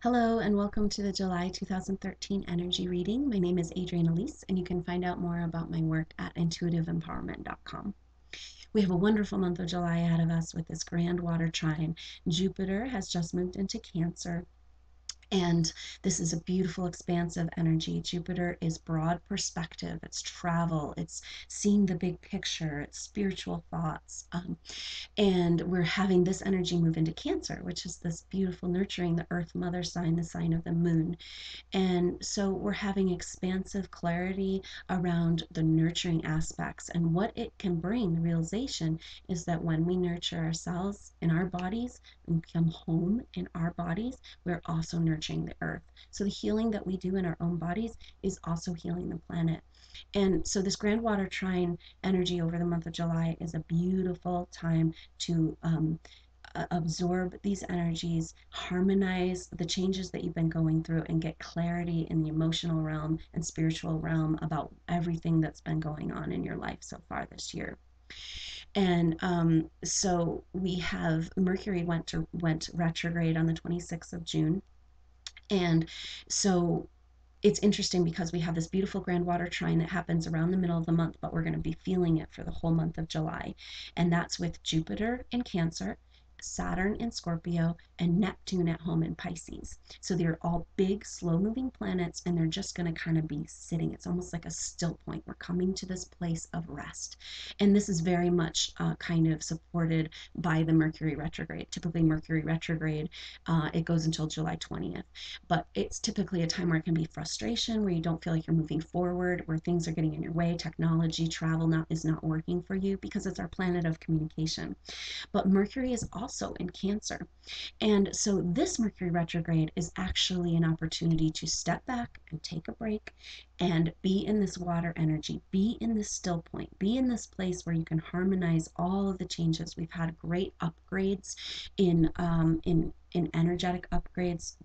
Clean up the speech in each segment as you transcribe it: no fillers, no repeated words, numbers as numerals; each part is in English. Hello and welcome to the July 2013 energy reading. My name is Adrienne Elise and you can find out more about my work at intuitiveempowerment.com. We have a wonderful month of July ahead of us with this Grand Water Trine. Jupiter has just moved into Cancer. And this is a beautiful, expansive energy. Jupiter is broad perspective, it's travel, it's seeing the big picture, it's spiritual thoughts. And we're having this energy move into Cancer, which is this beautiful nurturing, the Earth Mother sign, the sign of the moon. And so we're having expansive clarity around the nurturing aspects. And what it can bring, the realization, is that when we nurture ourselves in our bodies and come home in our bodies, we're also nurturing the earth. So the healing that we do in our own bodies is also healing the planet. And so this Grand Water Trine energy over the month of July is a beautiful time to absorb these energies, harmonize the changes that you've been going through, and get clarity in the emotional realm and spiritual realm about everything that's been going on in your life so far this year. And so we have Mercury went retrograde on the 26th of June. And so it's interesting because we have this beautiful Grand Water Trine that happens around the middle of the month, but we're going to be feeling it for the whole month of July. And that's with Jupiter in Cancer, Saturn in Scorpio, and Neptune at home in Pisces. So they're all big, slow-moving planets, and they're just going to kind of be sitting. It's almost like a still point. We're coming to this place of rest. And this is very much kind of supported by the Mercury retrograde. Typically, Mercury retrograde, it goes until July 20th. But it's typically a time where it can be frustration, where you don't feel like you're moving forward, where things are getting in your way, technology, travel is not working for you, because it's our planet of communication. But Mercury is also in Cancer. And so this Mercury retrograde is actually an opportunity to step back and take a break and be in this water energy, be in this still point, be in this place where you can harmonize all of the changes. We've had great upgrades in energetic upgrades,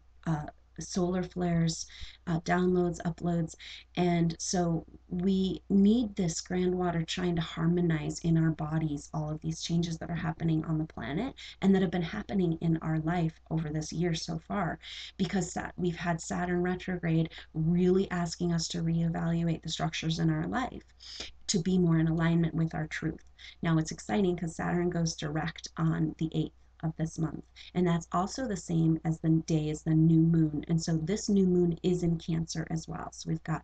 solar flares, downloads, uploads. And so we need this Grand Water Trine to harmonize in our bodies all of these changes that are happening on the planet and that have been happening in our life over this year so far, because we've had Saturn retrograde really asking us to reevaluate the structures in our life to be more in alignment with our truth. Now it's exciting because Saturn goes direct on the 8th of this month, and that's also the same as the day is the new moon. And so this new moon is in Cancer as well. So we've got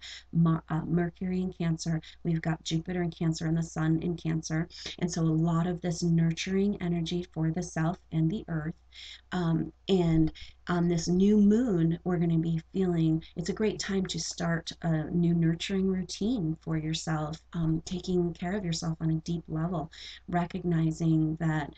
Mercury in Cancer, we've got Jupiter in Cancer, and the Sun in Cancer. And so a lot of this nurturing energy for the self and the earth. And on this new moon, we're going to be feeling it's a great time to start a new nurturing routine for yourself, taking care of yourself on a deep level, recognizing that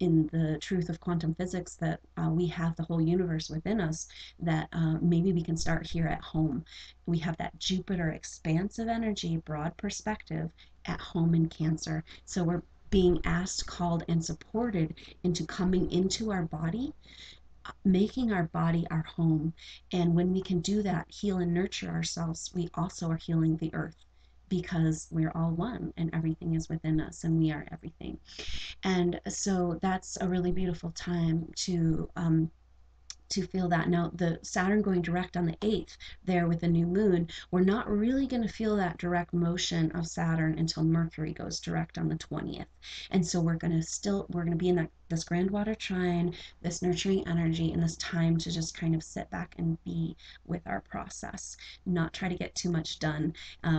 in the truth of quantum physics that we have the whole universe within us, that maybe we can start here at home. We have that Jupiter expansive energy, broad perspective at home in Cancer. So we're being asked, called, and supported into coming into our body, making our body our home. And when we can do that, heal and nurture ourselves, we also are healing the earth, because we're all one and everything is within us and we are everything. And so that's a really beautiful time to feel that. Now, the Saturn going direct on the 8th there with the new moon, we're not really going to feel that direct motion of Saturn until Mercury goes direct on the 20th. And so we're going to be in this Grand Water Trine, this nurturing energy, and this time to just kind of sit back and be with our process, not try to get too much done.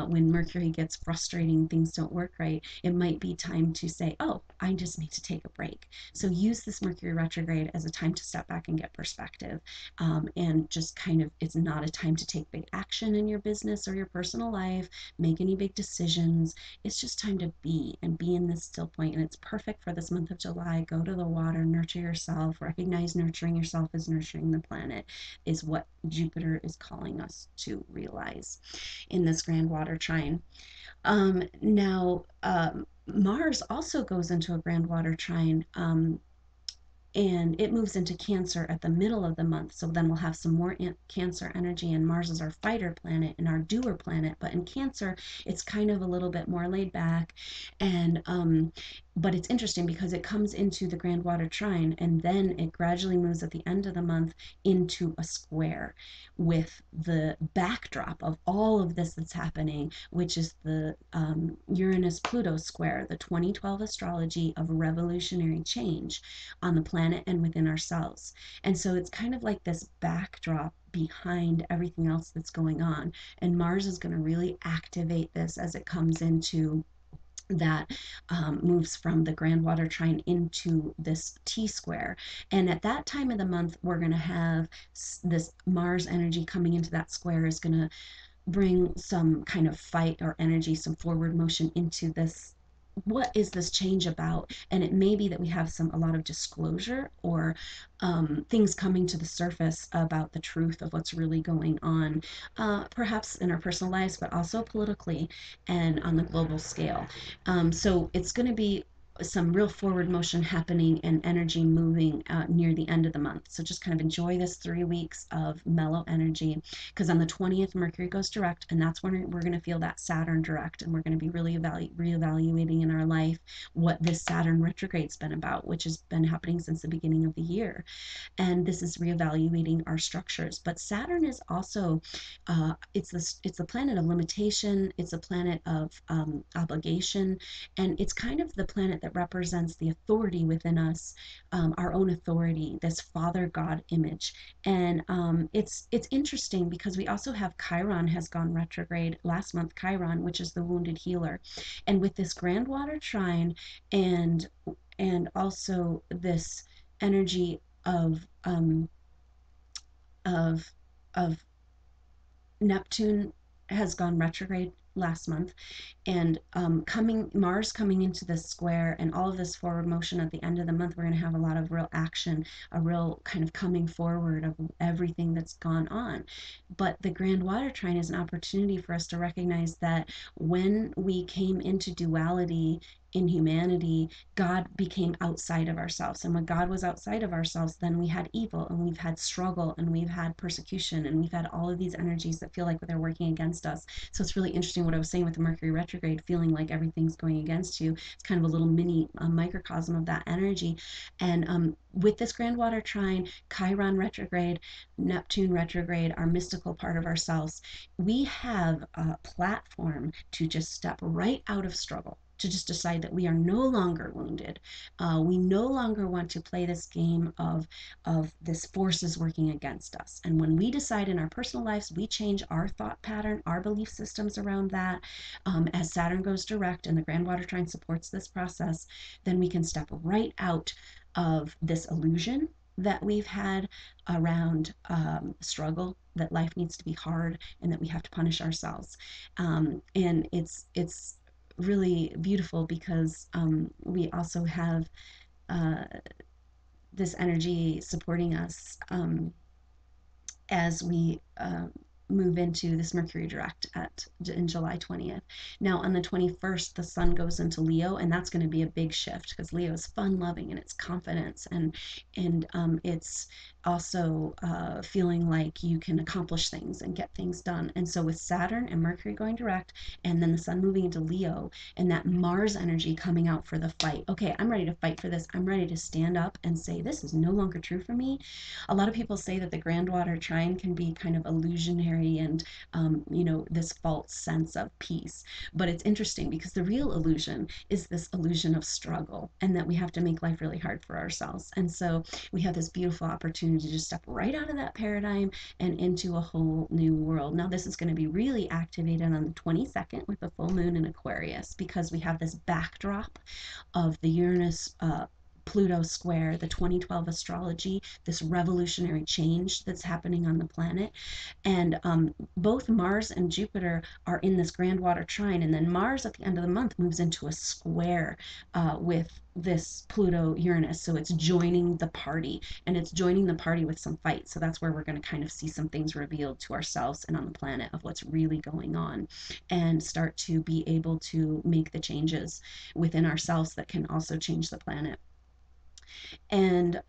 When Mercury gets frustrating, things don't work right, it might be time to say, oh, I just need to take a break. So use this Mercury retrograde as a time to step back and get perspective, and just kind of, it's not a time to take big action in your business or your personal life, make any big decisions. It's just time to be and be in this still point, and it's perfect for this month of July. Go to the water, nurture yourself, recognize nurturing yourself as nurturing the planet is what Jupiter is calling us to realize in this Grand Water Trine. Mars also goes into a Grand Water Trine, and it moves into Cancer at the middle of the month. So then we'll have some more Cancer energy, and Mars is our fighter planet and our doer planet. But in Cancer, it's kind of a little bit more laid back, and But it's interesting because it comes into the Grand Water Trine, and then it gradually moves at the end of the month into a square with the backdrop of all of this that's happening, which is the Uranus-Pluto square, the 2012 astrology of revolutionary change on the planet and within ourselves. And so it's kind of like this backdrop behind everything else that's going on. And Mars is going to really activate this as it comes into that moves from the Grand Water Trine into this T-square. And at that time of the month, we're going to have this Mars energy coming into that square is going to bring some kind of fight or energy, some forward motion into this. What is this change about? And it may be that we have a lot of disclosure or things coming to the surface about the truth of what's really going on, perhaps in our personal lives, but also politically and on the global scale. So it's going to be some real forward motion happening and energy moving near the end of the month. So just kind of enjoy this 3 weeks of mellow energy, because on the 20th, Mercury goes direct, and that's when we're going to feel that Saturn direct, and we're going to be really reevaluating in our life what this Saturn retrograde's been about, which has been happening since the beginning of the year. And this is reevaluating our structures. But Saturn is also, it's the planet of limitation, it's a planet of obligation, and it's kind of the planet that represents the authority within us, our own authority, this Father God image. And it's interesting because we also have Chiron has gone retrograde last month, Chiron, which is the wounded healer. And with this Grand Water Trine and also this energy of Neptune has gone retrograde last month, and Mars coming into this square and all of this forward motion at the end of the month, we're going to have a lot of real action, a real kind of coming forward of everything that's gone on. But the Grand Water Trine is an opportunity for us to recognize that when we came into duality in humanity, God became outside of ourselves. And when God was outside of ourselves, then we had evil, and we've had struggle, and we've had persecution, and we've had all of these energies that feel like they're working against us. So it's really interesting what I was saying with the Mercury retrograde, feeling like everything's going against you. It's kind of a little mini microcosm of that energy. And with this Grand Water Trine, Chiron retrograde, Neptune retrograde, our mystical part of ourselves, we have a platform to just step right out of struggle, to just decide that we are no longer wounded. We no longer want to play this game of this forces working against us. And when we decide in our personal lives, we change our thought pattern, our belief systems around that, as Saturn goes direct and the Grand Water Trine supports this process, then we can step right out of this illusion that we've had around struggle, that life needs to be hard and that we have to punish ourselves. And it's really beautiful because we also have this energy supporting us as we move into this Mercury direct in July 20th. Now on the 21st, the Sun goes into Leo, and that's going to be a big shift because Leo is fun-loving and it's confidence, and it's also feeling like you can accomplish things and get things done. And so with Saturn and Mercury going direct, and then the Sun moving into Leo, and that Mars energy coming out for the fight. Okay, I'm ready to fight for this. I'm ready to stand up and say this is no longer true for me. A lot of people say that the Grand Water Trine can be kind of illusionary and you know, this false sense of peace. But it's interesting because the real illusion is this illusion of struggle, and that we have to make life really hard for ourselves. And so we have this beautiful opportunity to just step right out of that paradigm and into a whole new world. Now this is going to be really activated on the 22nd with the full moon in Aquarius, because we have this backdrop of the Uranus Pluto square, the 2012 astrology, this revolutionary change that's happening on the planet. And both Mars and Jupiter are in this Grand Water Trine, and then Mars at the end of the month moves into a square with this Pluto Uranus. So it's joining the party, and it's joining the party with some fight. So that's where we're going to kind of see some things revealed to ourselves and on the planet of what's really going on, and start to be able to make the changes within ourselves that can also change the planet. And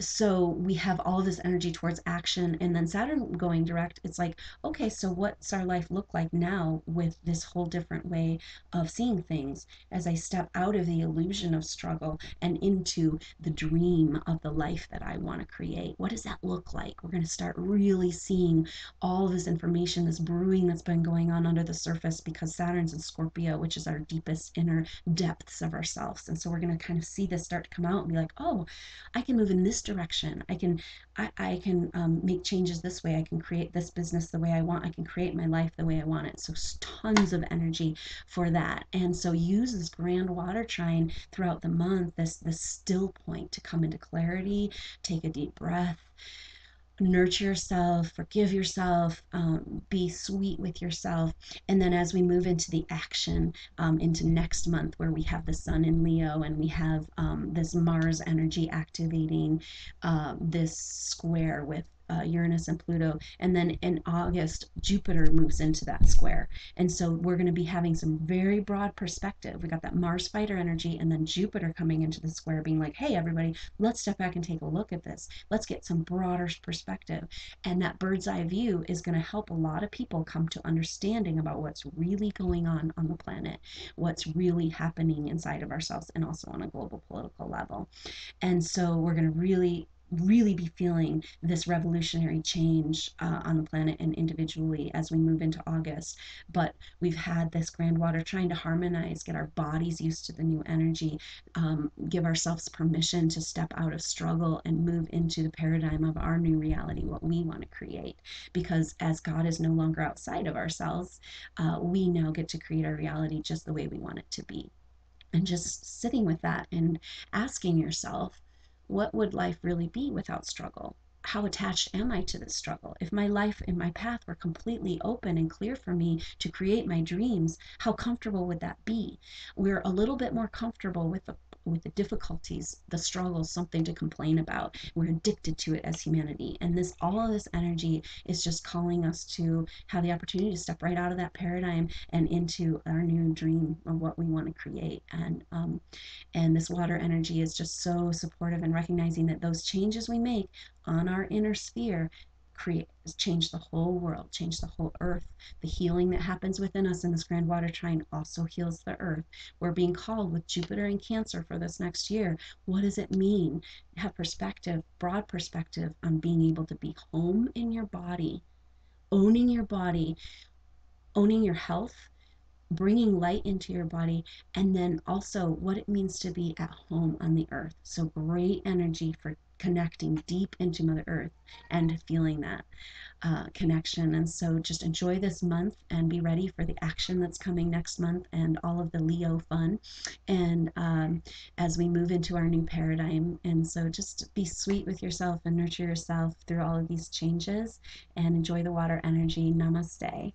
So we have all this energy towards action, and then Saturn going direct, it's like, okay, so what's our life look like now with this whole different way of seeing things as I step out of the illusion of struggle and into the dream of the life that I want to create? What does that look like? We're going to start really seeing all this information, this brewing that's been going on under the surface, because Saturn's in Scorpio, which is our deepest inner depths of ourselves. And so we're going to kind of see this start to come out and be like, oh, I can move in this direction. I can make changes this way. I can create this business the way I want. I can create my life the way I want it. So tons of energy for that. And so use this grand water trine throughout the month, this still point, to come into clarity, take a deep breath, nurture yourself, forgive yourself, be sweet with yourself. And then as we move into the action, into next month, where we have the sun in Leo and we have this Mars energy activating this square with Uranus and Pluto, and then in August Jupiter moves into that square. And so we're going to be having some very broad perspective. We got that Mars fighter energy, and then Jupiter coming into the square being like, hey everybody, let's step back and take a look at this. Let's get some broader perspective. And that bird's eye view is going to help a lot of people come to understanding about what's really going on the planet, what's really happening inside of ourselves, and also on a global political level. And so we're going to really be feeling this revolutionary change on the planet and individually as we move into August. But we've had this grand water trying to harmonize, get our bodies used to the new energy, give ourselves permission to step out of struggle and move into the paradigm of our new reality, what we want to create. Because as God is no longer outside of ourselves, we now get to create our reality just the way we want it to be. And just sitting with that and asking yourself, what would life really be without struggle? How attached am I to this struggle? If my life and my path were completely open and clear for me to create my dreams, how comfortable would that be? We're a little bit more comfortable with the difficulties, the struggles, something to complain about. We're addicted to it as humanity. And this, all of this energy is just calling us to have the opportunity to step right out of that paradigm and into our new dream of what we want to create. And this water energy is just so supportive in recognizing that those changes we make on our inner sphere change the whole world, change the whole earth. The healing that happens within us in this grand water trine also heals the earth. We're being called with Jupiter in Cancer for this next year. What does it mean? Have perspective, broad perspective on being able to be home in your body, owning your body, owning your health, bringing light into your body, and then also what it means to be at home on the earth. So great energy for connecting deep into Mother Earth and feeling that connection. And so just enjoy this month and be ready for the action that's coming next month and all of the Leo fun, and as we move into our new paradigm. And so just be sweet with yourself and nurture yourself through all of these changes and enjoy the water energy. Namaste.